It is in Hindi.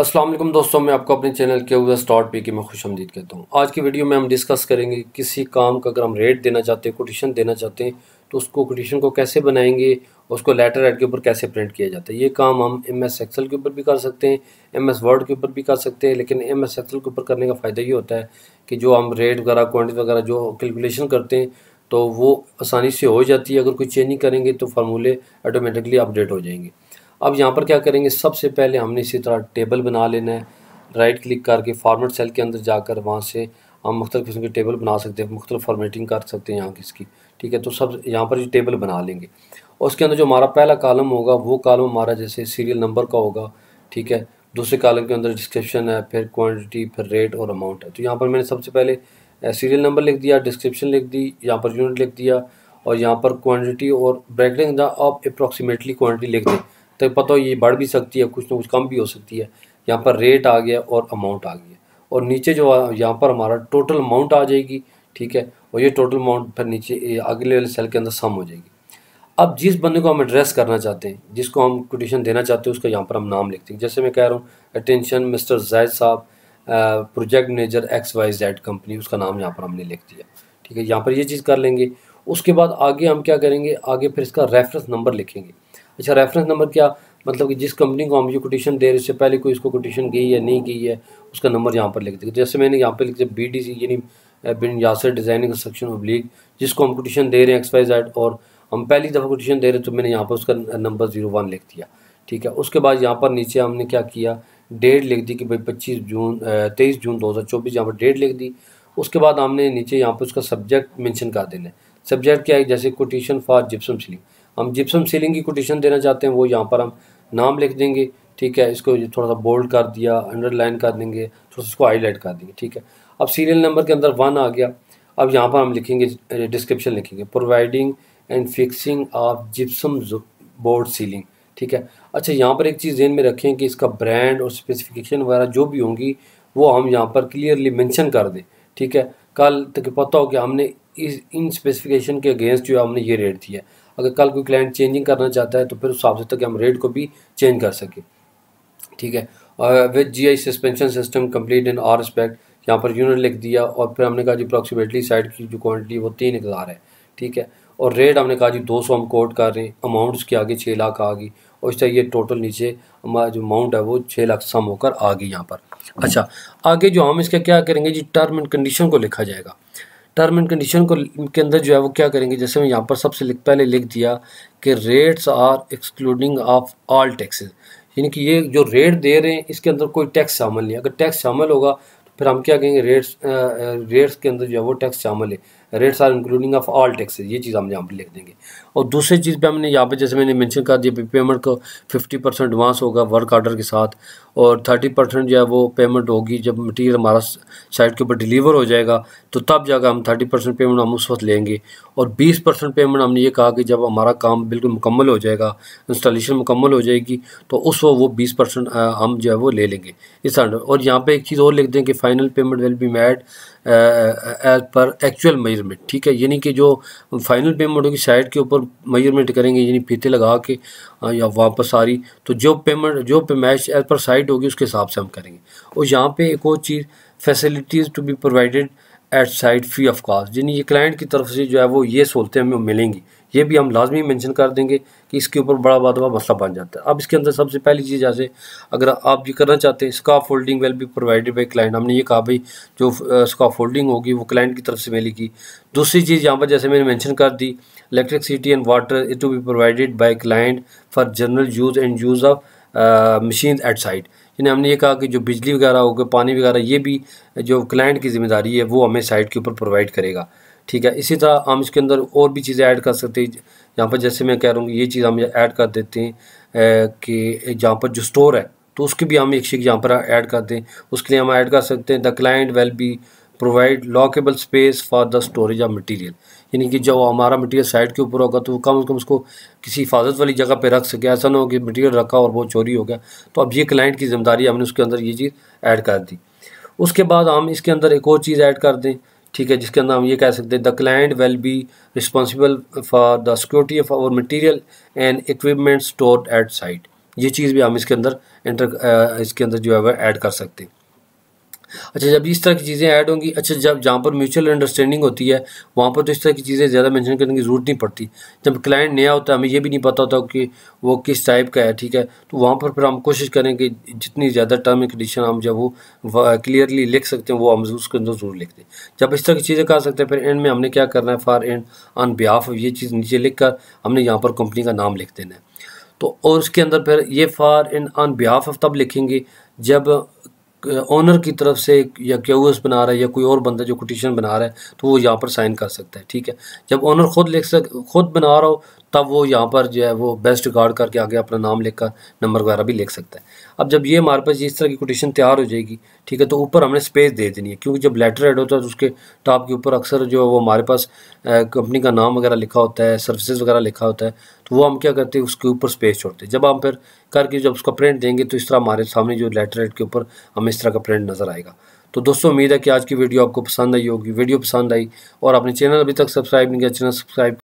अस्सलाम वालेकुम दोस्तों, मैं आपको अपने चैनल क्यूएस की मैं खुशआमदीद कहता हूँ। आज की वीडियो में हम डिस्कस करेंगे किसी काम का अगर हम रेट देना चाहते हैं, कोटेशन देना चाहते हैं तो उसको कोटेशन को कैसे बनाएंगे, उसको लेटर हेड के ऊपर कैसे प्रिंट किया जाता है। ये काम हम एमएस एक्सेल के ऊपर भी कर सकते हैं, एमएस वर्ड के ऊपर भी कर सकते हैं, लेकिन एमएस एक्सेल के ऊपर करने का फ़ायदा ये होता है कि जो हम रेट वगैरह क्वान्टिटी वगैरह जो कैलकुलेशन करते हैं तो वो आसानी से हो जाती है। अगर कोई चेंजिंग करेंगे तो फार्मूले ऑटोमेटिकली अपडेट हो जाएंगे। अब यहाँ पर क्या करेंगे, सबसे पहले हमने इसी तरह टेबल बना लेना है। राइट क्लिक करके फॉर्मेट सेल के अंदर जाकर वहाँ से हम मुख्तलिफ़ किस्म की टेबल बना सकते हैं, मुख्तलिफ़ फॉर्मेटिंग कर सकते हैं यहाँ किसकी। ठीक है, तो सब यहाँ पर ये टेबल बना लेंगे और उसके अंदर जो हमारा पहला कालम होगा वो कालम हमारा जैसे सीरियल नंबर का होगा। ठीक है, दूसरे कालम के अंदर डिस्क्रिप्शन है, फिर क्वान्टिटी, फिर रेट और अमाउंट है। तो यहाँ पर मैंने सबसे पहले सीरियल नंबर लिख दिया, डिस्क्रिप्शन लिख दी, यहाँ पर यूनिट लिख दिया और यहाँ पर क्वान्टिटी और ब्रैकेट द आप अप्रॉक्सीमेटली क्वान्टिटी लिख दें तो पता हो ये बढ़ भी सकती है, कुछ ना कुछ कम भी हो सकती है। यहाँ पर रेट आ गया और अमाउंट आ गया और नीचे जो यहाँ पर हमारा टोटल अमाउंट आ जाएगी। ठीक है, और ये टोटल अमाउंट फिर नीचे अगले वाले सेल के अंदर सम हो जाएगी। अब जिस बंदे को हम एड्रेस करना चाहते हैं, जिसको हम कोटेशन देना चाहते हैं, उसका यहाँ पर हम नाम लिखते हैं। जैसे मैं कह रहा हूँ अटेंशन मिस्टर जायद साहब, प्रोजेक्ट मैनेजर XYZ कंपनी, उसका नाम यहाँ पर हमने लिख दिया। ठीक है, यहाँ पर ये चीज़ कर लेंगे। उसके बाद आगे हम क्या करेंगे, आगे फिर इसका रेफरेंस नंबर लिखेंगे। अच्छा, रेफरेंस नंबर क्या मतलब कि जिस कंपनी को हम ये कोटेशन दे रहे उससे पहले कोई इसको कोटेशन गई है नहीं गई है, उसका नंबर यहाँ पर लिख देंगे। जैसे मैंने यहाँ पर लिख दिया BDC यानी बिन यासर डिज़ाइनिंग कंस्ट्रक्शन ऑब्लिक, जिसको हम कोटेशन दे रहे हैं XYZ और हम पहली दफ़ा कोटेशन दे रहे हैं, तो मैंने यहाँ पर उसका नंबर 01 लिख दिया। ठीक है, उसके बाद यहाँ पर नीचे हमने क्या किया, डेट लिख दी कि भाई 23 जून 2024 यहाँ पर डेट लिख दी। उसके बाद हमने नीचे यहाँ पर उसका सब्जेक्ट मेंशन कर देना है। सब्जेक्ट क्या है, जैसे कोटेशन फॉर जिप्सम सीलिंग, हम जिप्सम सीलिंग की कोटेशन देना चाहते हैं, वो यहाँ पर हम नाम लिख देंगे। ठीक है, इसको थोड़ा सा बोल्ड कर दिया, अंडरलाइन कर देंगे, थोड़ा सा इसको हाईलाइट कर देंगे। ठीक है, अब सीरियल नंबर के अंदर 1 आ गया। अब यहाँ पर हम लिखेंगे डिस्क्रिप्शन लिखेंगे, providing and fixing of gypsum board ceiling. ठीक है, अच्छा यहाँ पर एक चीज़ ध्यान में रखें कि इसका ब्रांड और स्पेसिफिकेशन वगैरह जो भी होंगी वो हम यहाँ पर क्लियरली मैंशन कर दें। ठीक है, कल तक पता हो कि हमने इस इन स्पेसिफिकेशन के अगेंस्ट जो है हमने ये रेट दिया। अगर कल कोई क्लाइंट चेंजिंग करना चाहता है तो फिर उस हिसाब से तक हम रेट को भी चेंज कर सकें। ठीक है, और with GI suspension system complete in all respect, यहाँ पर यूनिट लिख दिया और फिर हमने कहा जी अप्रॉक्सीमेटली साइड की जो क्वान्टिटी वो 3000 है। ठीक है, और रेट हमने कहा जी 200 हम कोट कर रहे हैं, अमाउंट उसके आगे 6 लाख आ गई और इस तरह ये टोटल नीचे हमारा जो अमाउंट है वो 6 लाख सम होकर आ गई यहाँ पर। अच्छा, आगे जो हम इसका क्या करेंगे जी, टर्म एंड कंडीशन को लिखा जाएगा। टर्म एंड कंडीशन को के अंदर जो है वो क्या करेंगे, जैसे मैं यहाँ पर सबसे पहले लिख दिया कि rates are excluding of all taxes, यानी कि ये जो रेट दे रहे हैं इसके अंदर कोई टैक्स शामिल नहीं। अगर टैक्स शामिल होगा तो फिर हम क्या कहेंगे, रेट्स के अंदर जो है वो टैक्स शामिल है, rates are including of all taxes, ये चीज़ हम यहाँ पर लिख देंगे। और दूसरी चीज़ पे हमने यहाँ पर जैसे मैंने मेंशन कर दिया, पेमेंट को 50% एडवांस होगा वर्क ऑर्डर के साथ और 30% जो है वो पेमेंट होगी जब मटेरियल हमारा साइट के ऊपर डिलीवर हो जाएगा, तो तब जाकर हम 30% पेमेंट हम उस वक्त लेंगे। और 20% पेमेंट हमने ये कहा कि जब हमारा काम बिल्कुल मुकम्मल हो जाएगा, इंस्टॉलेशन मुकम्मल हो जाएगी, तो उस वक्त वो 20% हम जो है वो ले लेंगे इस। और यहाँ पर एक चीज़ और लिख दें कि final payment will be made as per actual measurement. ठीक है, यानी कि जो फाइनल पेमेंट होगी साइट के ऊपर मेजरमेंट करेंगे, यानी फीते लगा के या वापस आ रही, तो जो पेमेंट जो पेमैश एज पर साइट होगी उसके हिसाब से हम करेंगे। और यहाँ पे एक और चीज़, facilities to be provided at site free of cost, यानी ये क्लाइंट की तरफ से जो है वो ये सहूलतें हमें मिलेंगी, ये भी हम लाजमी मेंशन कर देंगे कि इसके ऊपर बड़ा बात मसला बन जाता है। अब इसके अंदर सबसे पहली चीज़, जैसे अगर आप ये करना चाहते हैं scaffolding will be provided by client, हमने ये कहा भाई जो स्काफ होल्डिंग होगी वो क्लाइंट की तरफ से मिलेगी। दूसरी चीज़ यहाँ पर जैसे मैंने मेंशन कर दी, electricity and water it to be provided by client for general use and use of machine at site, यानी हमने ये कहा कि जो बिजली वगैरह होगा पानी वगैरह ये भी जो क्लाइंट की जिम्मेदारी है वो हमें साइट के ऊपर प्रोवाइड करेगा। ठीक है, इसी तरह हम इसके अंदर और भी चीज़ें ऐड कर सकते हैं। यहाँ पर जैसे मैं कह रहा हूँ ये चीज़ हम ऐड कर देते हैं कि जहाँ पर जो स्टोर है तो उसकी भी हम एक चीज़ यहाँ पर ऐड कर दें। उसके लिए हम ऐड कर सकते हैं the client will be provide lockable space for the storage of material, यानी कि जब हमारा मटीरियल साइट के ऊपर होगा तो कम से कम उसको किसी हिफाजत वाली जगह पे रख सके, ऐसा ना हो कि मटीरियल रखा और वो चोरी हो गया। तो अब ये क्लाइंट की जिम्मेदारी, हमने उसके अंदर ये चीज़ ऐड कर दी। उसके बाद हम इसके अंदर एक और चीज़ ऐड कर दें। ठीक है, जिसके अंदर हम ये कह सकते हैं the client will be responsible for the security of our material and equipment stored at site, ये चीज़ भी हम इसके अंदर जो है वह ऐड कर सकते हैं। अच्छा, जब इस तरह की चीज़ें ऐड होंगी, अच्छा जब जहाँ पर म्यूचुअल अंडरस्टैंडिंग होती है वहाँ पर तो इस तरह की चीज़ें ज़्यादा मेंशन करने की ज़रूरत नहीं पड़ती। जब क्लाइंट नया होता है, हमें ये भी नहीं पता होता कि वो किस टाइप का है, ठीक है, तो वहाँ पर फिर हम कोशिश करें कि जितनी ज़्यादा टर्म एंड कंडीशन हम जब वो क्लियरली लिख सकते हैं वो हम उसके अंदर ज़रूर लिख दें। जब इस तरह की चीज़ें कर सकते हैं, फिर एंड में हमने क्या करना है, for and on behalf of, ये चीज़ नीचे लिख कर हमने यहाँ पर कंपनी का नाम लिख देना है। तो और उसके अंदर फिर ये for and on behalf of तब लिखेंगे जब ओनर की तरफ से या क्यूएस बना रहा है या कोई और बंदा जो कोटेशन बना रहा है तो वो यहाँ पर साइन कर सकता है, ठीक है। जब ओनर खुद बना रहा हो तब वो यहाँ पर जो है वो बेस्ट रिकॉर्ड करके आगे अपना नाम लिखकर नंबर वगैरह भी लिख सकता है। अब जब ये हमारे पास इस तरह की कोटेशन तैयार हो जाएगी, ठीक है, तो ऊपर हमने स्पेस दे देनी है, क्योंकि जब लेटर ऐड होता है तो उसके टॉप के ऊपर अक्सर जो है वो हमारे पास कंपनी का नाम वगैरह लिखा होता है, सर्विसेज वगैरह लिखा होता है, तो वो हम क्या करते हैं उसके ऊपर स्पेस छोड़ते हैं। जब हम फिर करके जब उसका प्रिंट देंगे तो इस तरह हमारे सामने जो लेटर ऐड के ऊपर हमें इस तरह का प्रिंट नज़र आएगा। तो दोस्तों, उम्मीद है कि आज की वीडियो आपको पसंद आई होगी। वीडियो पसंद आई और आपने चैनल अभी तक सब्सक्राइब नहीं किया, चैनल सब्सक्राइब